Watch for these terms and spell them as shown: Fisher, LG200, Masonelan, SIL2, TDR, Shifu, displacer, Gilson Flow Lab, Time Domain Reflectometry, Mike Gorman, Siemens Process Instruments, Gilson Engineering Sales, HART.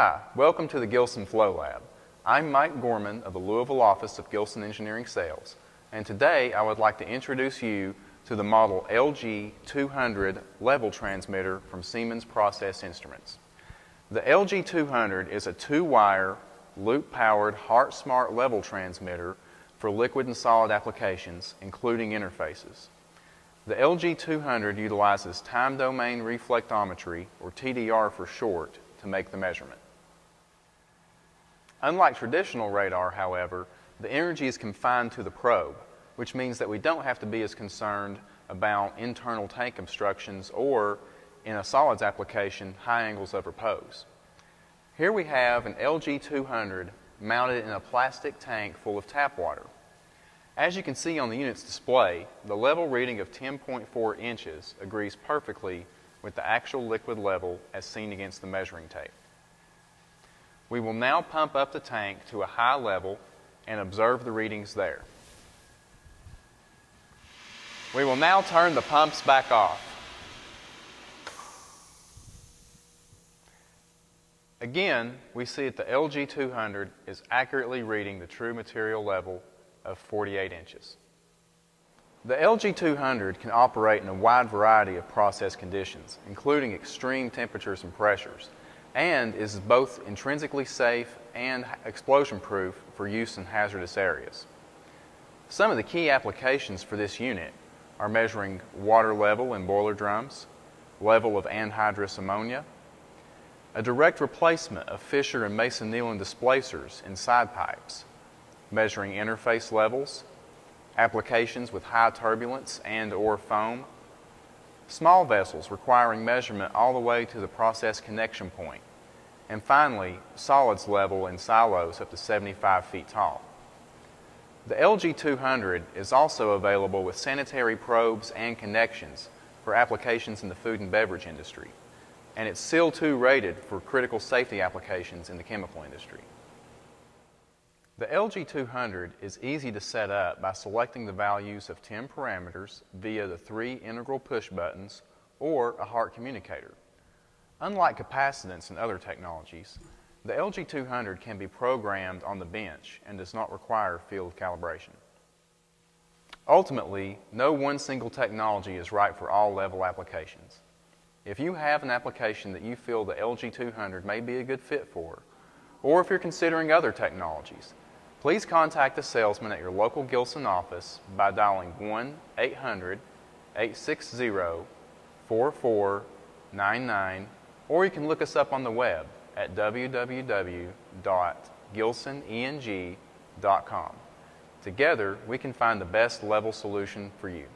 Hi, welcome to the Gilson Flow Lab. I'm Mike Gorman of the Louisville office of Gilson Engineering Sales, and today I would like to introduce you to the model LG200 level transmitter from Siemens Process Instruments. The LG200 is a two-wire, loop-powered HART smart level transmitter for liquid and solid applications, including interfaces. The LG200 utilizes Time Domain Reflectometry, or TDR for short, to make the measurement. Unlike traditional radar, however, the energy is confined to the probe, which means that we don't have to be as concerned about internal tank obstructions or, in a solids application, high angles of repose. Here we have an LG200 mounted in a plastic tank full of tap water. As you can see on the unit's display, the level reading of 10.4 inches agrees perfectly with the actual liquid level as seen against the measuring tape. We will now pump up the tank to a high level and observe the readings there. We will now turn the pumps back off. Again, we see that the LG200 is accurately reading the true material level of 48 inches. The LG200 can operate in a wide variety of process conditions, including extreme temperatures and pressures, and is both intrinsically safe and explosion-proof for use in hazardous areas. Some of the key applications for this unit are measuring water level in boiler drums, level of anhydrous ammonia, a direct replacement of Fisher and Masonelan displacers in side pipes, measuring interface levels, applications with high turbulence and or foam, small vessels requiring measurement all the way to the process connection point, and finally, solids level in silos up to 75 feet tall. The LG200 is also available with sanitary probes and connections for applications in the food and beverage industry, and it's SIL2 rated for critical safety applications in the chemical industry. The LG200 is easy to set up by selecting the values of 10 parameters via the 3 integral push buttons or a HART communicator. Unlike capacitance and other technologies, the LG200 can be programmed on the bench and does not require field calibration. Ultimately, no one single technology is right for all level applications. If you have an application that you feel the LG200 may be a good fit for, or if you're considering other technologies, please contact a salesman at your local Gilson office by dialing 1-800-860-4499, or you can look us up on the web at www.gilsoneng.com. Together, we can find the best level solution for you.